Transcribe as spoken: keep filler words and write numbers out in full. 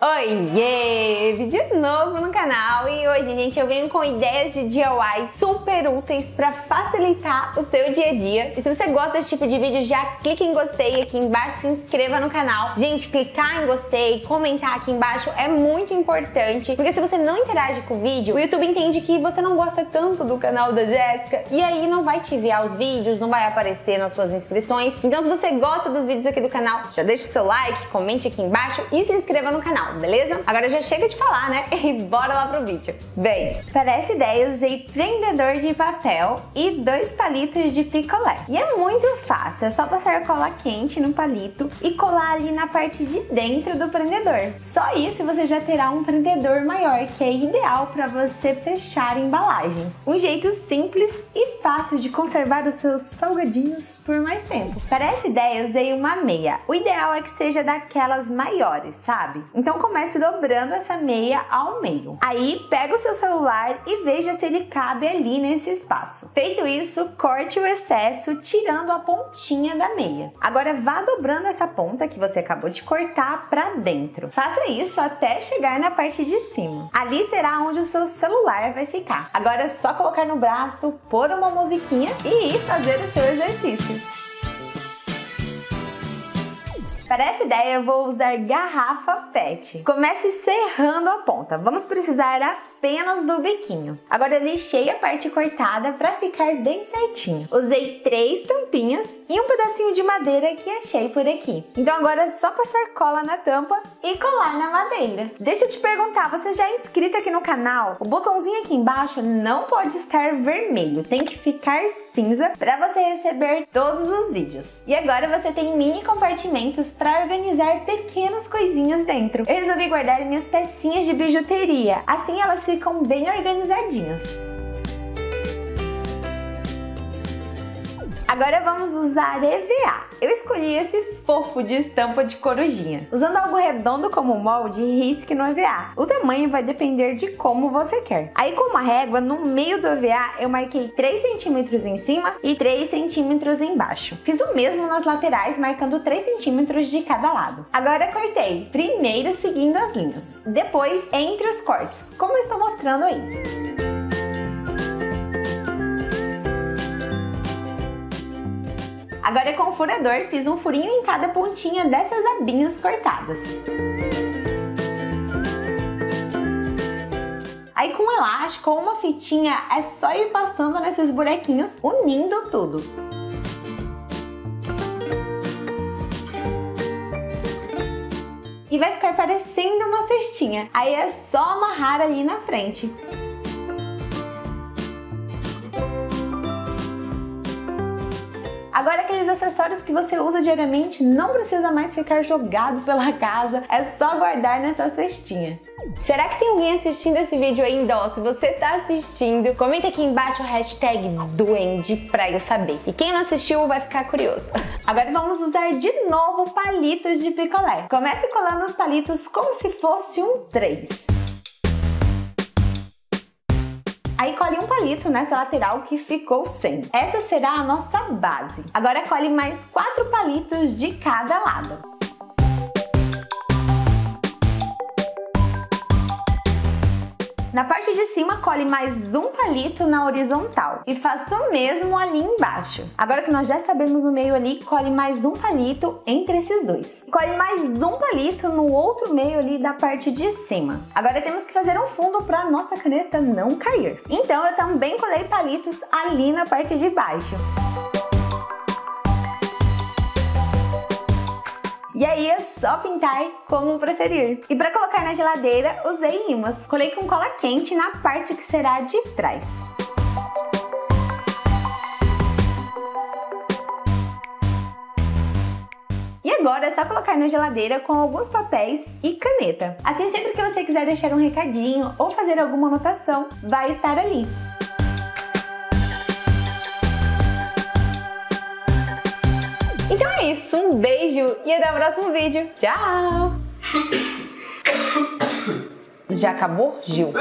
Oiê! Vídeo novo no canal e hoje, gente, eu venho com ideias de D I Y super úteis para facilitar o seu dia a dia. E se você gosta desse tipo de vídeo, já clique em gostei aqui embaixo, se inscreva no canal. Gente, clicar em gostei, comentar aqui embaixo é muito importante, porque se você não interage com o vídeo, o YouTube entende que você não gosta tanto do canal da Jéssica e aí não vai te enviar os vídeos, não vai aparecer nas suas inscrições. Então, se você gosta dos vídeos aqui do canal, já deixa o seu like, comente aqui embaixo e se inscreva no canal. Beleza? Agora já chega de falar, né? E bora lá pro vídeo. Bem, para essa ideia eu usei prendedor de papel e dois palitos de picolé. E é muito fácil, é só passar cola quente no palito e colar ali na parte de dentro do prendedor. Só isso você já terá um prendedor maior, que é ideal para você fechar embalagens. Um jeito simples e fácil de conservar os seus salgadinhos por mais tempo. Para essa ideia eu usei uma meia. O ideal é que seja daquelas maiores, sabe? Então comece dobrando essa meia ao meio. Aí pega o seu celular e veja se ele cabe ali nesse espaço. Feito isso, corte o excesso tirando a pontinha da meia. Agora vá dobrando essa ponta que você acabou de cortar para dentro. Faça isso até chegar na parte de cima. Ali será onde o seu celular vai ficar. Agora é só colocar no braço, pôr uma musiquinha e ir fazer o seu exercício. Para essa ideia eu vou usar garrafa PET. Comece serrando a ponta. Vamos precisar apenas do biquinho. Agora eu deixei a parte cortada para ficar bem certinho. Usei três tampinhas e um pedacinho de madeira que achei por aqui. Então agora é só passar cola na tampa e colar na madeira. Deixa eu te perguntar, você já é inscrito aqui no canal? O botãozinho aqui embaixo não pode estar vermelho, tem que ficar cinza para você receber todos os vídeos. E agora você tem mini compartimentos para organizar pequenas coisinhas dentro. Eu resolvi guardar minhas pecinhas de bijuteria, assim elas ficam bem organizadinhas. Agora vamos usar E V A. Eu escolhi esse fofo de estampa de corujinha. Usando algo redondo como molde, risque no E V A. O tamanho vai depender de como você quer. Aí com uma régua, no meio do E V A, eu marquei três centímetros em cima e três centímetros embaixo. Fiz o mesmo nas laterais, marcando três centímetros de cada lado. Agora cortei, primeiro seguindo as linhas. Depois, entre os cortes, como eu estou mostrando aí. Agora com o furador fiz um furinho em cada pontinha dessas abinhas cortadas. Aí com um elástico ou uma fitinha é só ir passando nesses buraquinhos, unindo tudo. E vai ficar parecendo uma cestinha, aí é só amarrar ali na frente. Agora aqueles acessórios que você usa diariamente não precisa mais ficar jogado pela casa, é só guardar nessa cestinha. Será que tem alguém assistindo esse vídeo ainda? Ó, se você tá assistindo, comenta aqui embaixo o hashtag Duende pra eu saber. E quem não assistiu vai ficar curioso. Agora vamos usar de novo palitos de picolé. Comece colando os palitos como se fosse um três. Aí cole um palito nessa lateral que ficou sem. Essa será a nossa base. Agora cole mais quatro palitos de cada lado. Na parte de cima, cole mais um palito na horizontal e faça o mesmo ali embaixo. Agora que nós já sabemos o meio ali, cole mais um palito entre esses dois. Cole mais um palito no outro meio ali da parte de cima. Agora temos que fazer um fundo para a nossa caneta não cair. Então eu também colei palitos ali na parte de baixo. E aí é só pintar como preferir. E para colocar na geladeira, usei ímãs. Colei com cola quente na parte que será de trás. E agora é só colocar na geladeira com alguns papéis e caneta. Assim, sempre que você quiser deixar um recadinho ou fazer alguma anotação, vai estar ali. Então é isso, um beijo e até o próximo vídeo. Tchau! Já acabou, Gil?